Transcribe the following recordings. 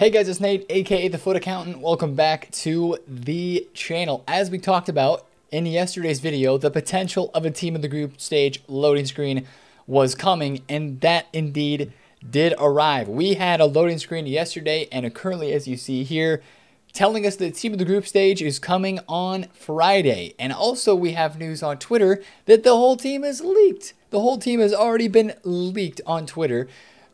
Hey guys, it's Nate, aka The FUT Accountant. Welcome back to the channel. As we talked about in yesterday's video, the potential of a Team of the Group Stage loading screen was coming, and that indeed did arrive. We had a loading screen yesterday, and currently, as you see here, telling us that Team of the Group Stage is coming on Friday. And also, we have news on Twitter that the whole team is leaked. The whole team has already been leaked on Twitter,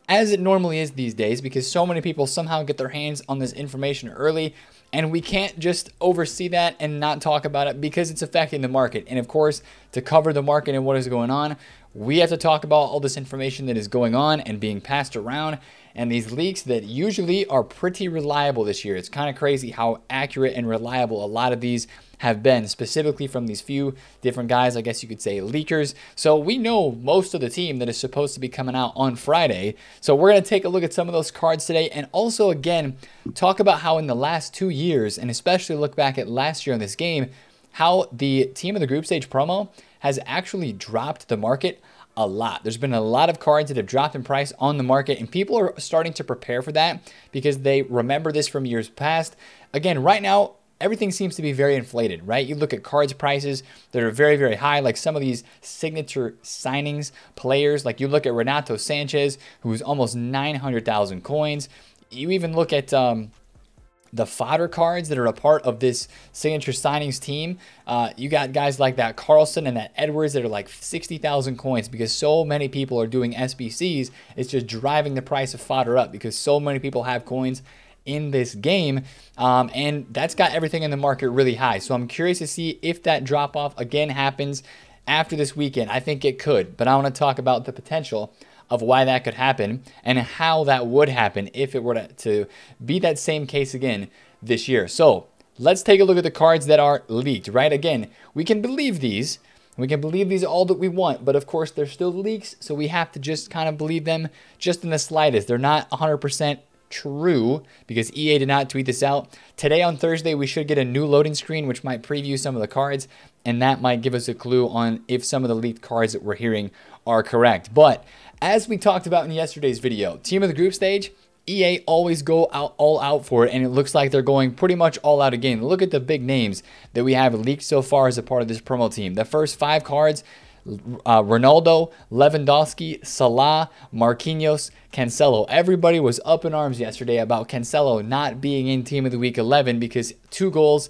as it normally is these days, because so many people somehow get their hands on this information early, and we can't just oversee that and not talk about it because it's affecting the market. And of course, to cover the market and what is going on, we have to talk about all this information that is going on and being passed around, and these leaks that usually are pretty reliable this year. It's kind of crazy how accurate and reliable a lot of these have been, specifically from these few different guys, I guess you could say leakers. So we know most of the team that is supposed to be coming out on Friday. So we're going to take a look at some of those cards today, and also again talk about how in the last 2 years, and especially look back at last year in this game, how the Team of the Group Stage promo has actually dropped the market a lot. There's been a lot of cards that have dropped in price on the market, and people are starting to prepare for that because they remember this from years past. Again, right now, everything seems to be very inflated, right? You look at cards prices that are very, very high, like some of these signature signings players. Like you look at Renato Sanchez, who's almost 900,000 coins. You even look at the fodder cards that are a part of this signature signings team. You got guys like that Carlson and that Edwards that are like 60,000 coins, because so many people are doing SBCs. It's just driving the price of fodder up because so many people have coins in this game, and that's got everything in the market really high. So I'm curious to see if that drop off again happens after this weekend. I think it could, but I want to talk about the potential of why that could happen and how that would happen if it were to be that same case again this year. So let's take a look at the cards that are leaked, right? Again, we can believe these. We can believe these all that we want, but of course they're still leaks, so we have to just kind of believe them just in the slightest. They're not 100% true, because EA did not tweet this out. Today on Thursday, we should get a new loading screen, which might preview some of the cards, and that might give us a clue on if some of the leaked cards that we're hearing are correct. But as we talked about in yesterday's video, Team of the Group Stage, EA always go out all out for it, and it looks like they're going pretty much all out again. Look at the big names that we have leaked so far as a part of this promo team. The first 5 cards: Ronaldo, Lewandowski, Salah, Marquinhos, Cancelo. Everybody was up in arms yesterday about Cancelo not being in Team of the Week 11 because 2 goals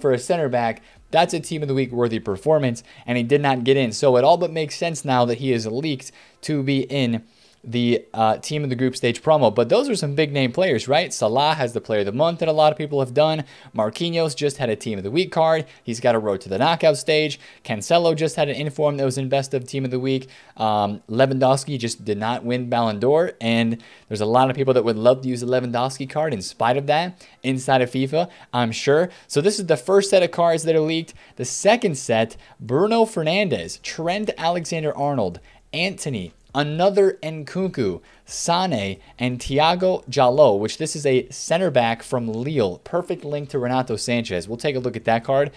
for a center back, that's a Team of the Week worthy performance, and he did not get in. So it all but makes sense now that he is leaked to be in the Team of the Group Stage promo. But those are some big name players, right? Salah has the Player of the Month that a lot of people have done. Marquinhos just had a Team of the Week card. He's got a road to the knockout stage. Cancelo just had an inform that was in Best of Team of the Week. Lewandowski just did not win Ballon d'Or, and there's a lot of people that would love to use the Lewandowski card in spite of that inside of FIFA, I'm sure. So this is the first set of cards that are leaked. The second set: Bruno Fernandes, Trent Alexander-Arnold, Antony, another Nkunku, Sane, and Thiago Djaló, which this is a center back from Lille. Perfect link to Renato Sanchez. We'll take a look at that card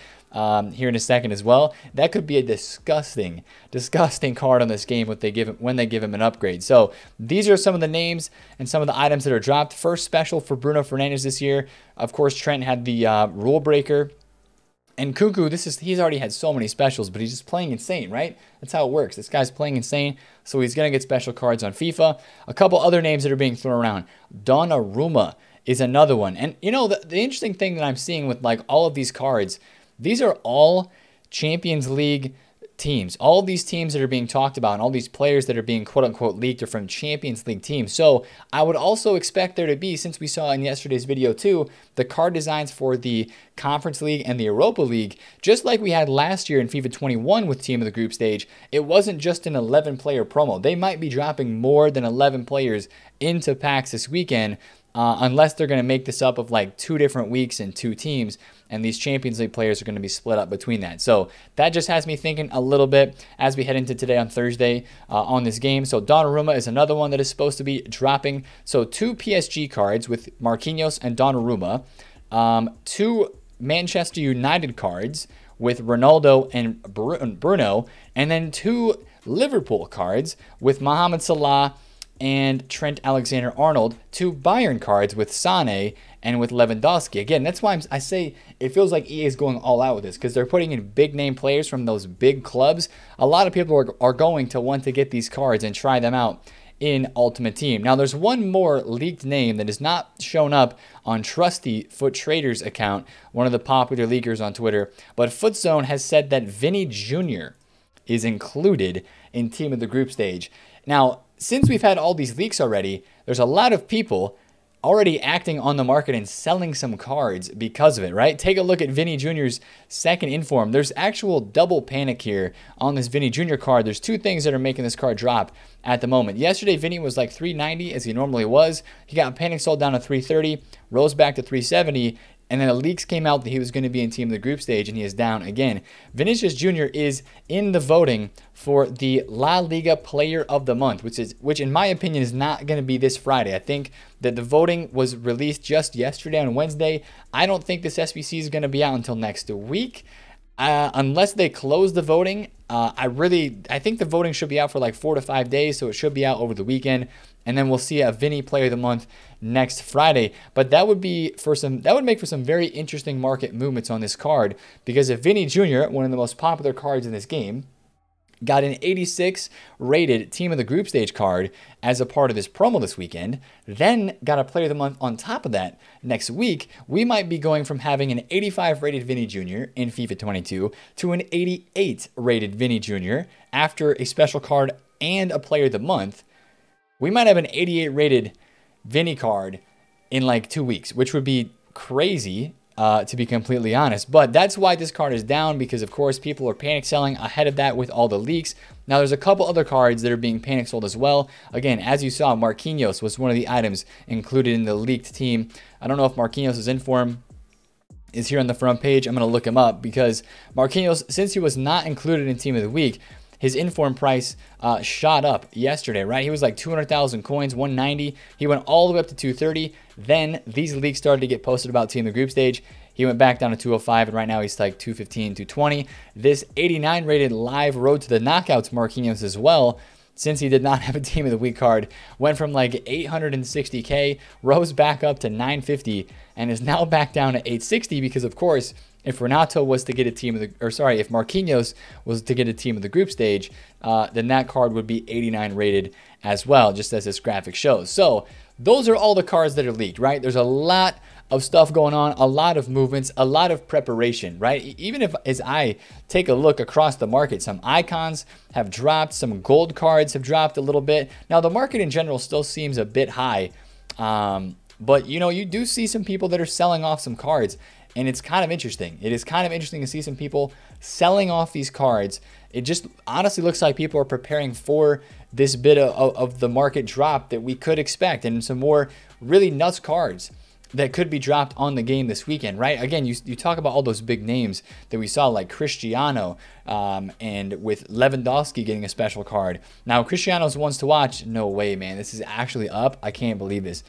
here in a second as well. That could be a disgusting, disgusting card on this game when they give him an upgrade. So these are some of the names and some of the items that are dropped. First special for Bruno Fernandes this year. Of course, Trent had the rule breaker. And Nkunku, he's already had so many specials, but he's just playing insane, right? That's how it works. This guy's playing insane, so he's going to get special cards on FIFA. A couple other names that are being thrown around. Donnarumma is another one. And, you know, the interesting thing that I'm seeing with, like, all of these cards, these are all Champions League teams. All of these teams that are being talked about and all these players that are being quote-unquote leaked are from Champions League teams. So I would also expect there to be, since we saw in yesterday's video too, the card designs for the Conference League and the Europa League, just like we had last year in FIFA 21 with Team of the Group Stage. It wasn't just an 11-player promo. They might be dropping more than 11 players into packs this weekend, unless they're going to make this up of like 2 different weeks and 2 teams, and these Champions League players are going to be split up between that. So that just has me thinking a little bit as we head into today on Thursday on this game. So Donnarumma is another one that is supposed to be dropping. So 2 PSG cards with Marquinhos and Donnarumma, 2 Manchester United cards with Ronaldo and Bruno, and then 2 Liverpool cards with Mohamed Salah and Trent Alexander-Arnold, two Bayern cards with Sane and with Lewandowski. Again, that's why I say it feels like EA is going all out with this, because they're putting in big-name players from those big clubs. A lot of people are going to want to get these cards and try them out in Ultimate Team. Now, there's one more leaked name that has not shown up on Trusty Foot Trader's account, one of the popular leakers on Twitter, but FootZone has said that Vinny Jr. is included in Team of the Group Stage. Now, since we've had all these leaks already, there's a lot of people already acting on the market and selling some cards because of it, right? Take a look at Vinny Jr.'s second inform. There's actual double panic here on this Vinny Jr. card. There's two things that are making this card drop at the moment. Yesterday, Vinny was like 390 as he normally was. He got panic sold down to 330, rose back to 370, and then the leaks came out that he was going to be in Team of the Group Stage, and he is down again. Vinicius Jr. is in the voting for the La Liga Player of the Month, which in my opinion is not going to be this Friday. I think that the voting was released just yesterday on Wednesday. I don't think this SBC is going to be out until next week. Unless they close the voting, I think the voting should be out for like 4 to 5 days, so it should be out over the weekend, and then we'll see a Vinny Player of the Month next Friday. But that would make for some very interesting market movements on this card, because if Vinny Jr., one of the most popular cards in this game, got an 86 rated Team of the Group Stage card as a part of this promo this weekend, then got a Player of the Month on top of that next week, we might be going from having an 85 rated Vinny Jr. in FIFA 22 to an 88 rated Vinny Jr. after a special card and a Player of the Month. We might have an 88 rated Vinny card in like 2 weeks, which would be crazy, to be completely honest. But that's why this card is down, because of course people are panic selling ahead of that with all the leaks. Now there's a couple other cards that are being panic sold as well. Again, as you saw, Marquinhos was one of the items included in the leaked team. I don't know if Marquinhos is in form is here on the front page. I'm going to look him up, because Marquinhos, since he was not included in Team of the Week, his in-form price shot up yesterday, right? He was like 200,000 coins, 190. He went all the way up to 230. Then these leaks started to get posted about Team of the Group Stage. He went back down to 205, and right now he's like 215, 220. This 89 rated live Road to the Knockouts Marquinhos as well, since he did not have a Team of the Week card, went from like 860K, rose back up to 950, and is now back down to 860, because of course, if Renato was to get a team of the, or sorry, if Marquinhos was to get a Team of the Group Stage, then that card would be 89 rated as well, just as this graphic shows. So those are all the cards that are leaked, right? There's a lot of stuff going on, a lot of movements, a lot of preparation, right? Even if, as I take a look across the market, some icons have dropped, some gold cards have dropped a little bit. Now the market in general still seems a bit high, but you know, you do see some people that are selling off some cards. And it's kind of interesting. It is kind of interesting to see some people selling off these cards. It just honestly looks like people are preparing for this bit of the market drop that we could expect, and some more really nuts cards that could be dropped on the game this weekend, right? Again, you talk about all those big names that we saw, like Cristiano, and with Lewandowski getting a special card. Now, Cristiano's ones to watch. No way, man. This is actually up. I can't believe this.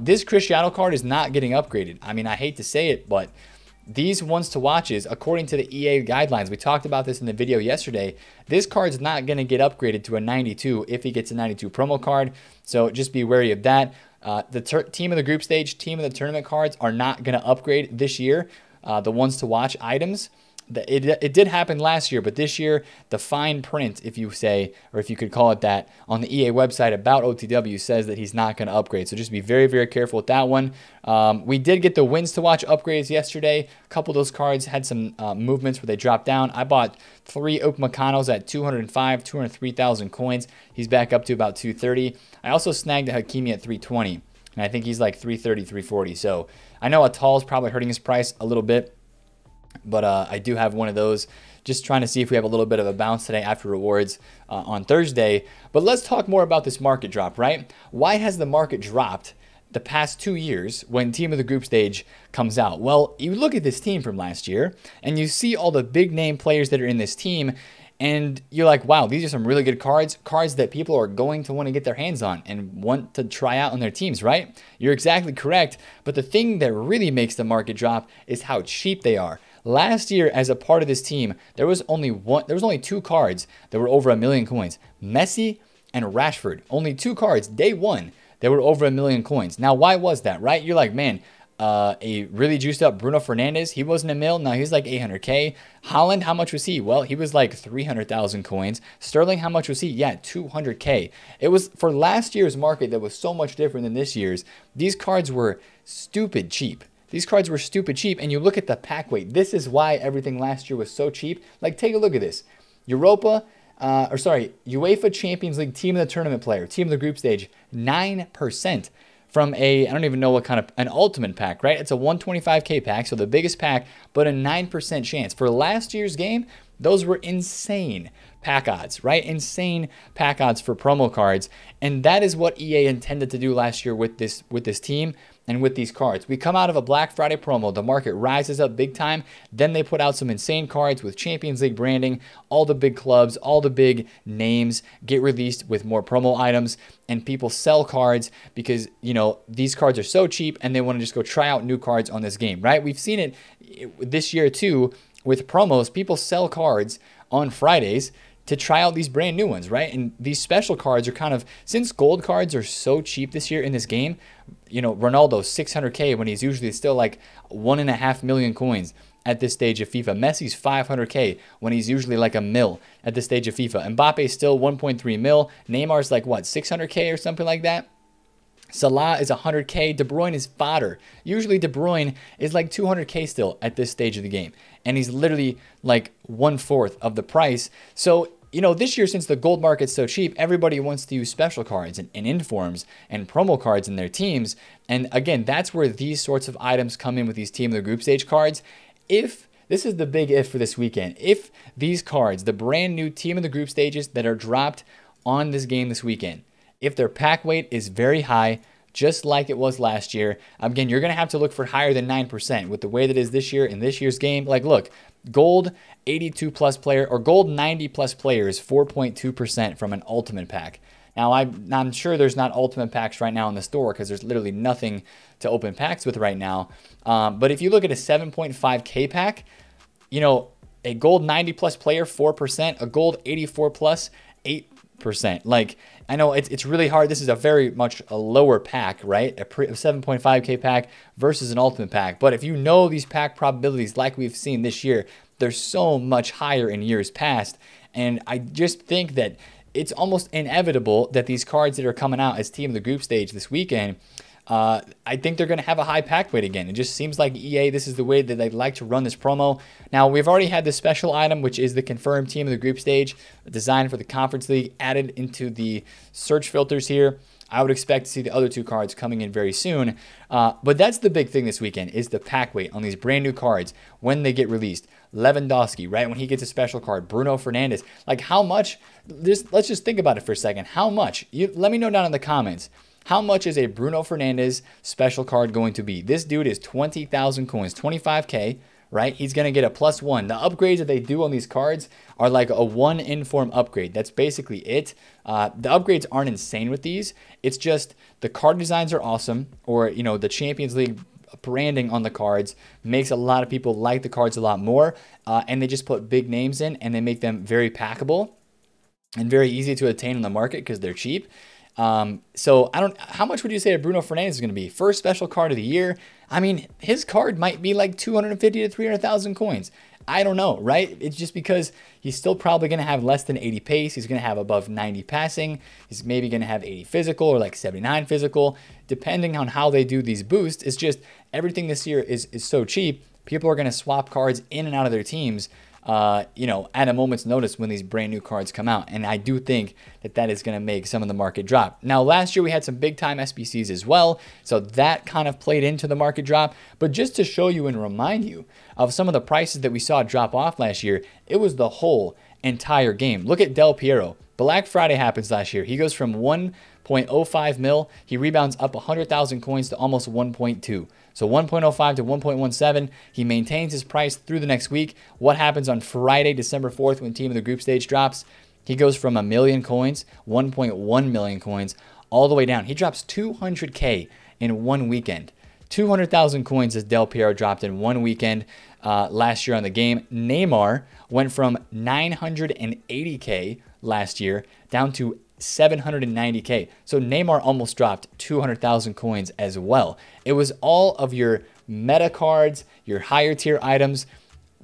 This Cristiano card is not getting upgraded. I mean, I hate to say it, but these ones to watches, according to the EA guidelines, we talked about this in the video yesterday, this card's not going to get upgraded to a 92 if he gets a 92 promo card. So just be wary of that. The Team of the Group Stage, Team of the Tournament cards are not going to upgrade this year. The ones to watch items, it did happen last year, but this year, the fine print, if you say, or if you could call it that, on the EA website about OTW says that he's not going to upgrade. So just be very, very careful with that one. We did get the wins to watch upgrades yesterday. A couple of those cards had some movements where they dropped down. I bought three Upamecano's at 205, 203,000 coins. He's back up to about 230. I also snagged a Hakimi at 320, and I think he's like 330, 340. So I know Atal's probably hurting his price a little bit, but I do have one of those, just trying to see if we have a little bit of a bounce today after rewards on Thursday. But let's talk more about this market drop, right? Why has the market dropped the past 2 years when Team of the Group Stage comes out? Well, you look at this team from last year and you see all the big name players that are in this team, and you're like, wow, these are some really good cards, cards that people are going to want to get their hands on and want to try out on their teams, right? You're exactly correct. But the thing that really makes the market drop is how cheap they are. Last year, as a part of this team, there was only two cards that were over 1 million coins. Messi and Rashford. Only two cards. Day one, they were over $1 million coins. Now, why was that, right? You're like, man, a really juiced up Bruno Fernandes, he wasn't $1 million. Now he's like 800K. Haaland, how much was he? Well, he was like 300,000 coins. Sterling, how much was he? Yeah, 200K. It was for last year's market that was so much different than this year's. These cards were stupid cheap. These cards were stupid cheap. And you look at the pack weight. This is why everything last year was so cheap. Like, take a look at this. UEFA Champions League Team of the Tournament player, Team of the Group Stage, 9%. From a, I don't even know what kind of, an ultimate pack, right? It's a 125K pack, so the biggest pack, but a 9% chance. For last year's game, those were insane pack odds, right? Insane pack odds for promo cards. And that is what EA intended to do last year with this team and with these cards. We come out of a Black Friday promo, the market rises up big time, then they put out some insane cards with Champions League branding, all the big clubs, all the big names get released with more promo items. And people sell cards because, you know, these cards are so cheap and they want to just go try out new cards on this game, right? We've seen it this year too with promos. People sell cards on Fridays to try out these brand new ones, right? And these special cards are kind of, since gold cards are so cheap this year in this game, you know, Ronaldo, 600K when he's usually still like 1.5 million coins. At this stage of FIFA. Messi's 500K when he's usually like $1 million at this stage of FIFA. Mbappe's still 1.3 mil. Neymar's like what, 600K or something like that. Salah is 100K. De Bruyne is fodder. Usually De Bruyne is like 200K still at this stage of the game. And he's literally like 1/4 of the price. So, you know, this year, since the gold market's so cheap, everybody wants to use special cards and informs and promo cards in their teams. And again, that's where these sorts of items come in with these Team of the Group Stage cards. If, this is the big if for this weekend, if these cards, the brand new Team of the Group Stages that are dropped on this game this weekend, if their pack weight is very high, just like it was last year, again, you're going to have to look for higher than 9% with the way that is this year in this year's game. Like, look, gold 82 plus player or gold 90 plus players, 4.2% from an ultimate pack. Now, I'm sure there's not ultimate packs right now in the store because there's literally nothing to open packs with right now. But if you look at a 7.5K pack, you know, a gold 90 plus player, 4%, a gold 84 plus, 8%. Like, I know it's really hard. This is a very much a lower pack, right? A 7.5K pack versus an ultimate pack. But if you know these pack probabilities like we've seen this year, they're so much higher in years past. And I just think that it's almost inevitable that these cards that are coming out as Team of the Group Stage this weekend, I think they're going to have a high pack weight again. It just seems like EA, this is the way that they'd like to run this promo. Now, we've already had this special item, which is the confirmed Team of the Group Stage, designed for the Conference League, added into the search filters here. I would expect to see the other two cards coming in very soon. But that's the big thing this weekend is the pack weight on these brand new cards when they get released. Lewandowski, right? When he gets a special card, Bruno Fernandes, like how much, let's just think about it for a second. How much? Let me know down in the comments. How much is a Bruno Fernandes special card going to be? This dude is 20,000 coins, 25K, right? He's going to get a +1. The upgrades that they do on these cards are like a 1 inform upgrade. That's basically it. The upgrades aren't insane with these. It's just the card designs are awesome, or, you know, the Champions League branding on the cards makes a lot of people like the cards a lot more, and they just put big names in and they make them very packable and very easy to attain on the market because they're cheap. So I don't, how much would you say a Bruno Fernandes is going to be? First special card of the year. I mean, his card might be like 250 to 300,000 coins. I don't know, right? It's just because he's still probably going to have less than 80 pace. He's going to have above 90 passing. He's maybe going to have 80 physical or like 79 physical, depending on how they do these boosts. It's just everything this year is so cheap. People are going to swap cards in and out of their teams, you know, at a moment's notice when these brand new cards come out. And I do think that that is going to make some of the market drop. Now, last year we had some big time SBCs as well. So that kind of played into the market drop. But just to show you and remind you of some of the prices that we saw drop off last year, it was the whole entire game. Look at Del Piero. Black Friday happens last year. He goes from 1.05 mil. He rebounds up 100,000 coins to almost 1.2. So 1.05 to 1.17. He maintains his price through the next week. What happens on Friday, December 4th, when Team of the Group Stage drops? He goes from 1 million coins, 1.1 million coins, all the way down. He drops 200K in one weekend. 200,000 coins as Del Piero dropped in one weekend last year on the game. Neymar went from 980K last year down to 790K. So Neymar almost dropped 200,000 coins as well. It was all of your meta cards, your higher tier items.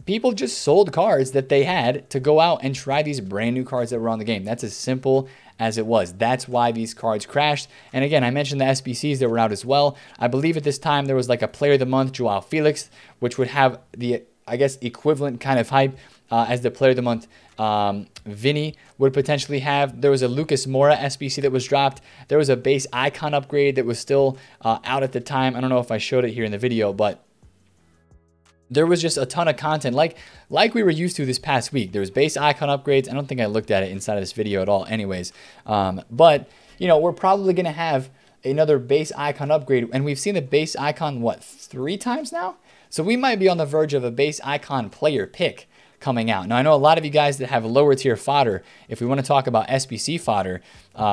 People just sold cards that they had to go out and try these brand new cards that were on the game. That's as simple as it was. That's why these cards crashed. And again, I mentioned the SBCs that were out as well. I believe at this time there was like a player of the month, Joao Felix, which would have the, I guess, equivalent kind of hype as the player of the month Vinny would potentially have. There was a Lucas Moura SBC that was dropped. There was a base icon upgrade that was still out at the time. I don't know if I showed it here in the video, but there was just a ton of content like we were used to this past week. There was base icon upgrades. I don't think I looked at it inside of this video at all anyways. But, you know, we're probably going to have another base icon upgrade. And we've seen the base icon, what, 3 times now? So we might be on the verge of a base icon player pick coming out. Now, I know a lot of you guys that have lower tier fodder, if we want to talk about SBC fodder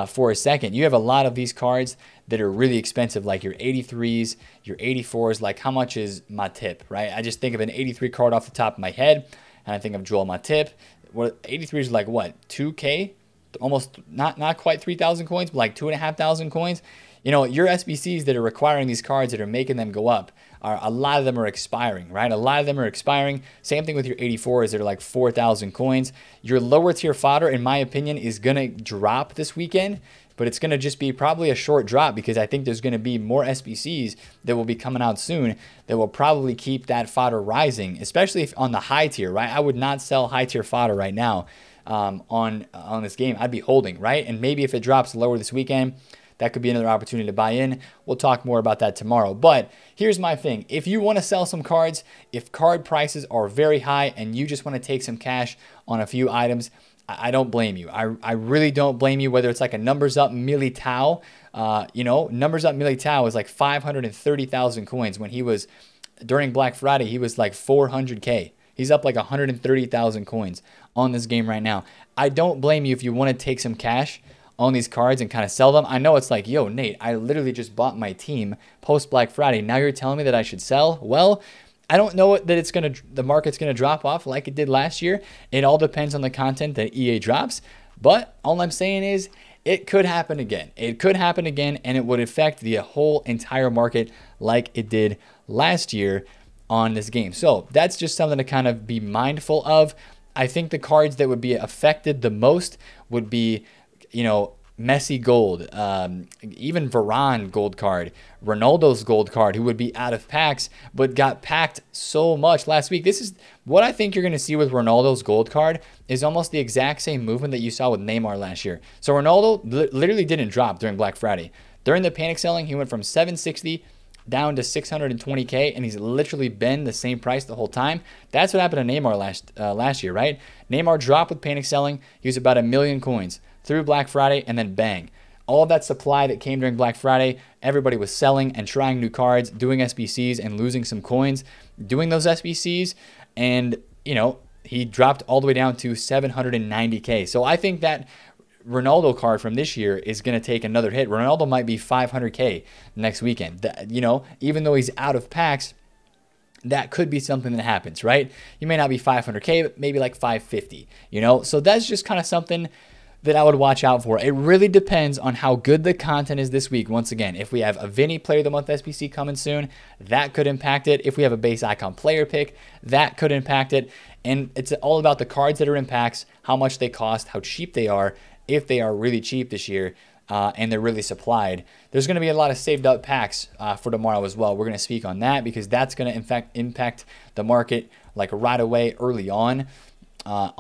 for a second, you have a lot of these cards that are really expensive, like your 83s, your 84s, like how much is Matip, right? I just think of an 83 card off the top of my head, and I think of Joel Matip. What 83s are like, what, 2K? Almost not quite 3,000 coins, but like 2,500 coins. You know, your SBCs that are requiring these cards that are making them go up, are a lot of them are expiring, right? A lot of them are expiring. Same thing with your 84s that are like 4,000 coins. Your lower tier fodder, in my opinion, is going to drop this weekend, but it's going to just be probably a short drop because I think there's going to be more SBCs that will be coming out soon that will probably keep that fodder rising, especially if on the high tier, right? I would not sell high tier fodder right now on this game. I'd be holding, right? And maybe if it drops lower this weekend, that could be another opportunity to buy in. We'll talk more about that tomorrow. But here's my thing. If you want to sell some cards, if card prices are very high and you just want to take some cash on a few items, I don't blame you. I really don't blame you, whether it's like a numbers up Militao. You know, numbers up Militao is like 530,000 coins. When he was, during Black Friday, he was like 400K. He's up like 130,000 coins on this game right now. I don't blame you if you want to take some cash on these cards and kind of sell them. I know it's like, yo, Nate, I literally just bought my team post Black Friday. Now you're telling me that I should sell? Well, I don't know that it's going to, the market's going to drop off like it did last year. It all depends on the content that EA drops. But all I'm saying is it could happen again. It could happen again, and it would affect the whole entire market like it did last year on this game. So that's just something to kind of be mindful of. I think the cards that would be affected the most would be, you know, Messi gold, even Varane gold card, Ronaldo's gold card, who would be out of packs, but got packed so much last week. This is what I think you're going to see with Ronaldo's gold card is almost the exact same movement that you saw with Neymar last year. So Ronaldo literally didn't drop during Black Friday. During the panic selling, he went from 760 down to 620K, and he's literally been the same price the whole time. That's what happened to Neymar last year, right? Neymar dropped with panic selling. He was about 1 million coins through Black Friday, and then bang. All that supply that came during Black Friday, everybody was selling and trying new cards, doing SBCs and losing some coins, doing those SBCs, and, you know, he dropped all the way down to 790K. So I think that Ronaldo card from this year is going to take another hit. Ronaldo might be 500K next weekend. That, you know, even though he's out of packs, that could be something that happens, right? You may not be 500K, but maybe like 550, you know? So that's just kind of something that I would watch out for. It really depends on how good the content is this week. Once again, if we have a Vinny Player of the Month SBC coming soon, that could impact it. If we have a base icon player pick, that could impact it. And it's all about the cards that are in packs, how much they cost, how cheap they are, if they are really cheap this year, and they're really supplied. There's going to be a lot of saved up packs for tomorrow as well. We're going to speak on that because that's going to, in fact, impact the market like right away early on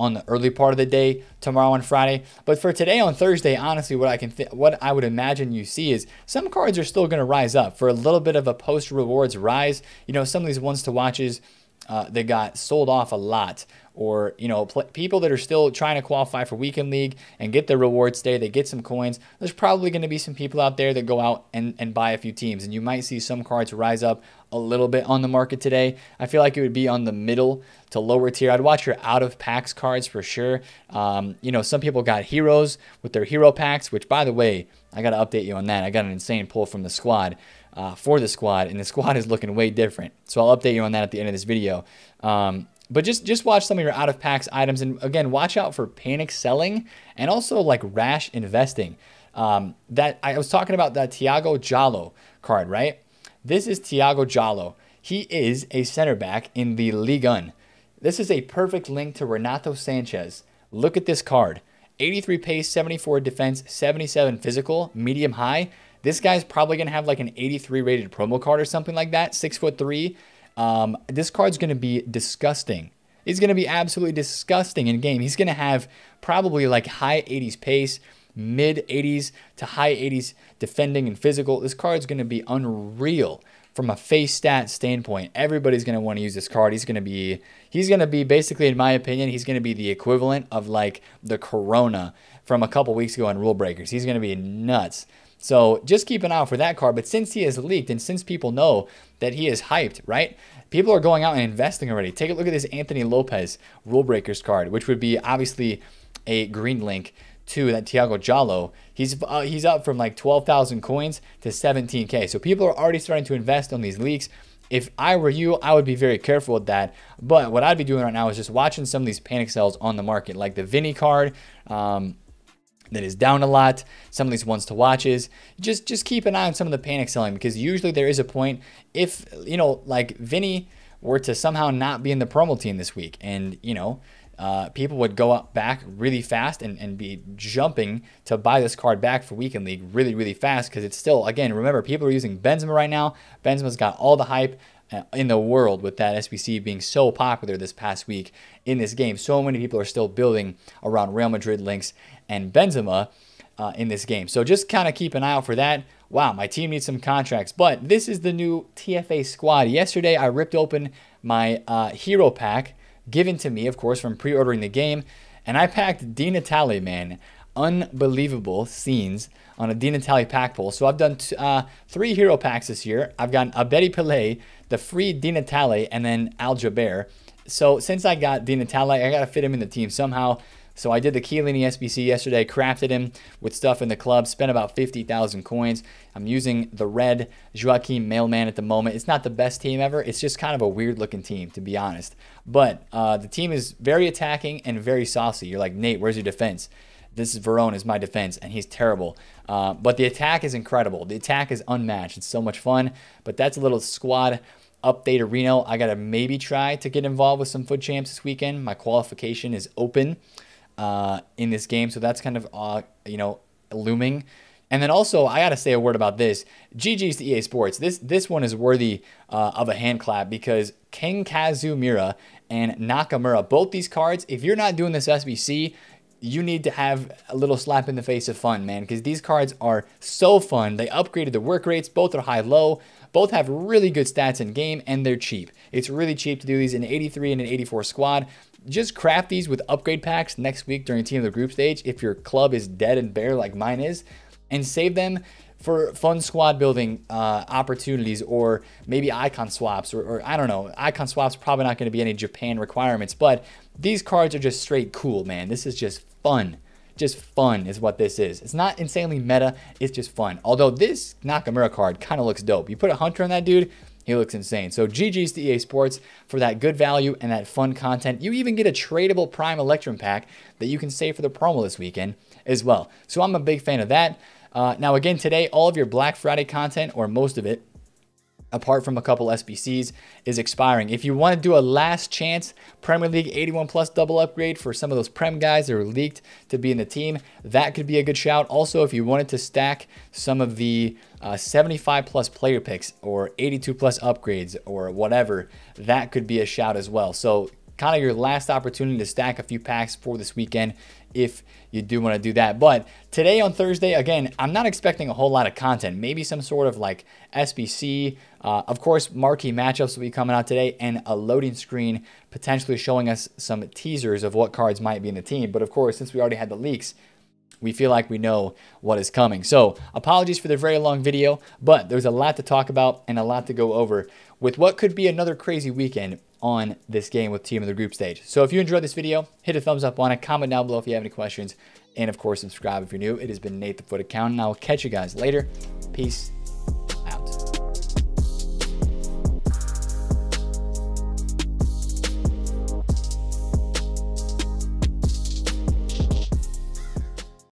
the early part of the day tomorrow on Friday. But for today on Thursday, honestly, what I would imagine you see is some cards are still going to rise up for a little bit of a post rewards rise. You know, some of these ones to watches that got sold off a lot, or, you know, people that are still trying to qualify for weekend league and get their rewards day, they get some coins. There's probably going to be some people out there that go out and buy a few teams, and you might see some cards rise up a little bit on the market today. I feel like it would be on the middle to lower tier. I'd watch your out of packs cards for sure. You know, some people got heroes with their hero packs, which, by the way, I got to update you on that. I got an insane pull from the squad for the squad, and the squad is looking way different. So I'll update you on that at the end of this video. But just watch some of your out-of-packs items. And again, watch out for panic selling and also like rash investing. That I was talking about that Thiago Djaló card, right? This is Thiago Djaló. He is a center back in the Ligue 1. This is a perfect link to Renato Sanchez. Look at this card. 83 pace, 74 defense, 77 physical, medium high. This guy's probably going to have like an 83 rated promo card or something like that. 6'3". This card's going to be disgusting. It's going to be absolutely disgusting in game. He's going to have probably like high 80s pace, mid 80s to high 80s defending and physical. This card's going to be unreal from a face stat standpoint. Everybody's going to want to use this card. He's going to be basically, in my opinion, he's going to be the equivalent of like the Corona from a couple weeks ago on Rule Breakers. He's going to be nuts. So just keep an eye out for that card. But since he has leaked and since people know that he is hyped, right? People are going out and investing already. Take a look at this Anthony Lopez Rule Breakers card, which would be obviously a green link to that Thiago Djaló. He's up from like 12,000 coins to 17K. So people are already starting to invest on these leaks. If I were you, I would be very careful with that. But what I'd be doing right now is just watching some of these panic sells on the market, like the Vinny card, that is down a lot. Some of these ones to watches. Just keep an eye on some of the panic selling, because usually there is a point if, you know, like Vinny were to somehow not be in the promo team this week, and, you know, people would go up back really fast and be jumping to buy this card back for weekend league really, really fast, because it's still, again, remember, people are using Benzema right now. Benzema's got all the hype in the world with that SBC being so popular this past week in this game. So many people are still building around Real Madrid links and Benzema in this game. So just kind of keep an eye out for that. Wow, my team needs some contracts. But this is the new TFA squad. Yesterday, I ripped open my hero pack, given to me, of course, from pre-ordering the game. And I packed Di Natale, man. Unbelievable scenes on a Di Natale pack pull. So I've done three hero packs this year. I've gotten Abedi Pelé, the free Di Natale, and then Al Jaber. So since I got Di Natale, I got to fit him in the team somehow. So I did the Chiellini SBC yesterday, crafted him with stuff in the club, spent about 50,000 coins. I'm using the red Joaquin Mailman at the moment. It's not the best team ever. It's just kind of a weird-looking team, to be honest. But the team is very attacking and very saucy. You're like, Nate, where's your defense? This is Verón is my defense, and he's terrible. But the attack is incredible. The attack is unmatched. It's so much fun. But that's a little squad update of Reno. I got to maybe try to get involved with some foot champs this weekend. My qualification is open in this game, so that's kind of you know, looming. And then also, I gotta say a word about this. GG's to EA Sports. This one is worthy of a hand clap, because Ken Kazumura and Nakamura, both these cards, if you're not doing this SBC, you need to have a little slap in the face of fun, man, because these cards are so fun. They upgraded the work rates. Both are high-low. Both have really good stats in game, and they're cheap. It's really cheap to do these in 83 and an 84 squad. Just craft these with upgrade packs next week during Team of the Group Stage if your club is dead and bare like mine is, and save them for fun squad building opportunities, or maybe icon swaps, or I don't know. Icon swaps probably not going to be any Japan requirements, but these cards are just straight cool, man. This is just fun. Just fun is what this is. It's not insanely meta. It's just fun. Although this Nakamura card kind of looks dope. You put a hunter on that dude, he looks insane. So GG's to EA Sports for that good value and that fun content. You even get a tradable Prime Electrum pack that you can save for the promo this weekend as well. So I'm a big fan of that. Now, again, today, all of your Black Friday content, or most of it, apart from a couple SBCs, is expiring. If you want to do a last chance Premier League 81 plus double upgrade for some of those Prem guys that are leaked to be in the team, that could be a good shout. Also, if you wanted to stack some of the 75 plus player picks or 82 plus upgrades or whatever, that could be a shout as well. So kind of your last opportunity to stack a few packs for this weekend if you do want to do that. But today on Thursday, again, I'm not expecting a whole lot of content. Maybe some sort of like SBC. Of course, marquee matchups will be coming out today, and a loading screen potentially showing us some teasers of what cards might be in the team. But of course, since we already had the leaks, we feel like we know what is coming. So apologies for the very long video, but there's a lot to talk about and a lot to go over with what could be another crazy weekend on this game with Team of the Group Stage. So if you enjoyed this video, hit a thumbs up on it, comment down below if you have any questions, and of course, subscribe if you're new. It has been Nate, the FUT Accountant, and I will catch you guys later. Peace.